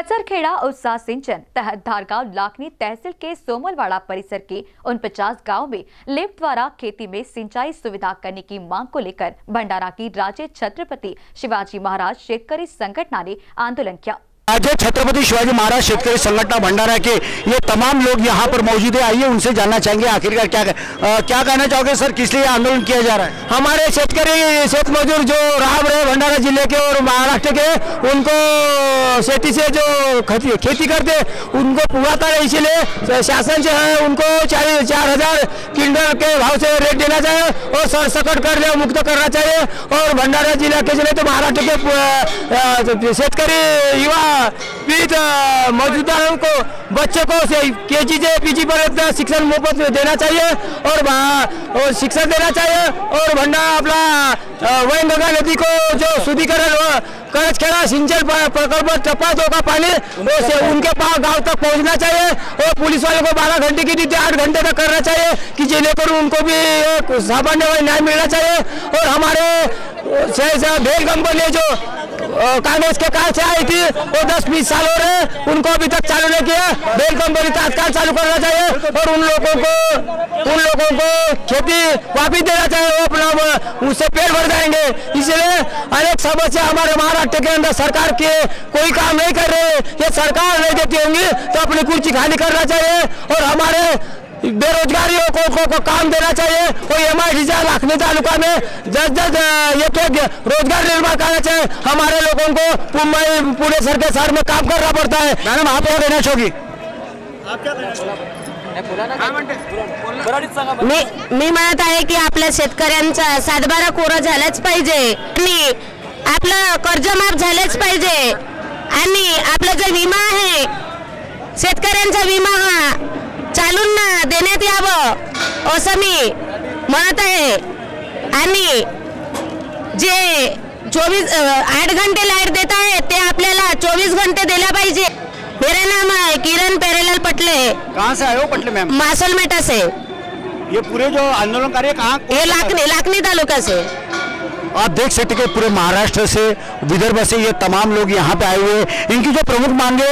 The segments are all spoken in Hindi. कचरखेड़ा उपसा सिंचन तहत धारगांव लाखनी तहसील के सोमलवाड़ा परिसर के 49 गाँव में लिफ्ट द्वारा खेती में सिंचाई सुविधा करने की मांग को लेकर भंडारा की राज्य छत्रपति शिवाजी महाराज शेतकरी संगठना ने आंदोलन किया। राज्य छत्रपति शिवाजी महाराज शेतकरी संगठना भंडारा के ये तमाम लोग यहाँ पर मौजूद है। आइए उनसे जानना चाहेंगे आखिरकार क्या कहना चाहोगे सर, किस लिए आंदोलन किया जा रहा है? हमारे शेतकारी शेत मजदूर जो राब रहे भंडारा जिले के और महाराष्ट्र के, उनको खेती से जो खेती करते उनको पुगाता है, इसीलिए शासन जो है उनको 4,000 क्विंटल के भाव से रेट देना चाहिए और सरसकट कर्ज मुक्त करना चाहिए। और भंडारा जिला के जिले तो महाराष्ट्र के शेतकारी युवा मौजूदारों को बच्चों को KG से PG पर शिक्षण मुफ्त देना चाहिए और शिक्षण देना चाहिए। और भंडारा अपना वही गंगा नदी को जो शुद्धिकरण करजखेड़ा सिंचन प्रकल्प टप्पा 2 का पानी उनके पास गांव तक पहुंचना चाहिए और पुलिस वालों को 12 घंटे की ड्यूटी 8 घंटे तक करना चाहिए कि जिले पर उनको भी सामान्य न्याय मिलना चाहिए। और हमारे भेल कंपनी जो कांग्रेस के काल से आई थी वो 10-20 साल हो रहे, उनको अभी तक चालू नहीं किया। बेल कंपनी तत्काल चालू करना चाहिए और उन लोगों को खेती वापिस देना चाहिए। वो अपना उससे पेड़ भर जाएंगे। इसलिए अनेक समस्या हमारे महाराष्ट्र के अंदर सरकार के कोई काम नहीं कर रहे। ये सरकार नहीं देती होंगी तो अपनी कुर्सी खाली करना चाहिए और हमारे बेरोजगारियों को काम देना चाहिए। कोई MIDC लाखनी तालुका में 10-10 ये रोजगार निर्माण करना चाहिए। हमारे लोगों को मुंबई पुणे सर के साथ में काम करना पड़ता है। मैडम आप क्या देना चाहोगी? मी म्हणत आहे की आपल्या शेतकऱ्यांचा सातबारा कोरा झालाच पाहिजे, आपलं कर्ज माफ झालेच पाहिजे आणि आपला जो विमा आहे शेतकऱ्यांचा विमा हा चालूंना देण्यात यावं असं मी म्हणत आहे। आणि जे 8 घंटे लाइट देता है ते आपल्याला 24 घंटे दिला पाहिजे। मेरा नाम है किरण पेरेलाल पटले। कहाँ से आए हो पटले मैम? मासोलमेटा से। ये पूरे जो आंदोलनकारी है कहाँ? ये लाखनी तालुका से। आप देख सकते कि पूरे महाराष्ट्र से विदर्भ से ये तमाम लोग यहाँ पे आए हुए हैं। इनकी जो प्रमुख मांगे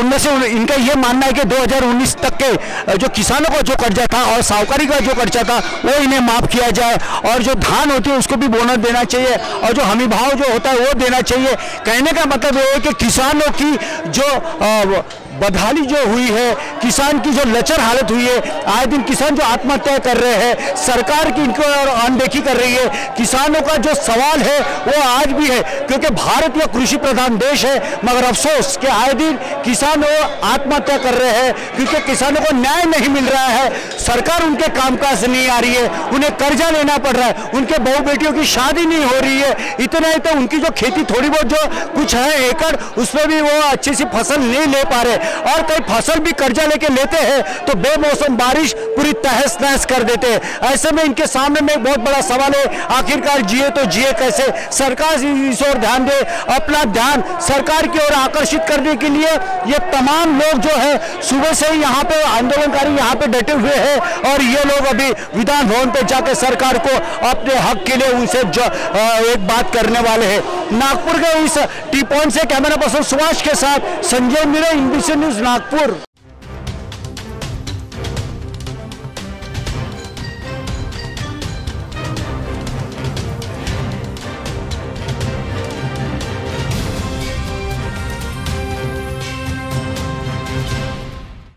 उनमें से इनका ये मानना है कि 2019 तक के जो किसानों का जो कर्जा था और साहूकारी का जो कर्जा था वो इन्हें माफ़ किया जाए और जो धान होती है उसको भी बोनस देना चाहिए और जो हमी भाव जो होता है वो देना चाहिए। कहने का मतलब ये है कि किसानों की जो बदहाली जो हुई है, किसान की जो लचर हालत हुई है, आए दिन किसान जो आत्महत्या कर रहे हैं, सरकार की इनको अनदेखी कर रही है। किसानों का जो सवाल है वो आज भी है क्योंकि भारत यह कृषि प्रधान देश है, मगर अफसोस कि आए दिन किसान आत्महत्या कर रहे हैं क्योंकि किसानों को न्याय नहीं मिल रहा है। सरकार उनके कामकाज नहीं आ रही है, उन्हें कर्जा लेना पड़ रहा है, उनके बहु बेटियों की शादी नहीं हो रही है। इतना ही तो उनकी जो खेती थोड़ी बहुत जो कुछ है एकड़ उसमें भी वो अच्छी सी फसल नहीं ले पा रहे और कई फसल भी कर्जा लेके लेते हैं तो बेमौसम बारिश पूरी तहस नहस कर देते हैं। ऐसे में इनके सामने में बहुत बड़ा सवाल है, आखिरकार जिए तो जिए कैसे? सरकार इस ओर ध्यान दे, अपना ध्यान सरकार की ओर आकर्षित करने के लिए ये तमाम लोग जो है सुबह से ही यहाँ पे आंदोलनकारी यहाँ पे डटे हुए हैं और ये लोग अभी विधान भवन पे जाकर सरकार को अपने हक के लिए उनसे एक बात करने वाले हैं। नागपुर के इस टी पॉइंट से कैमरा पर्सन सुभाष के साथ संजय मीरा, NBC न्यूज नागपुर।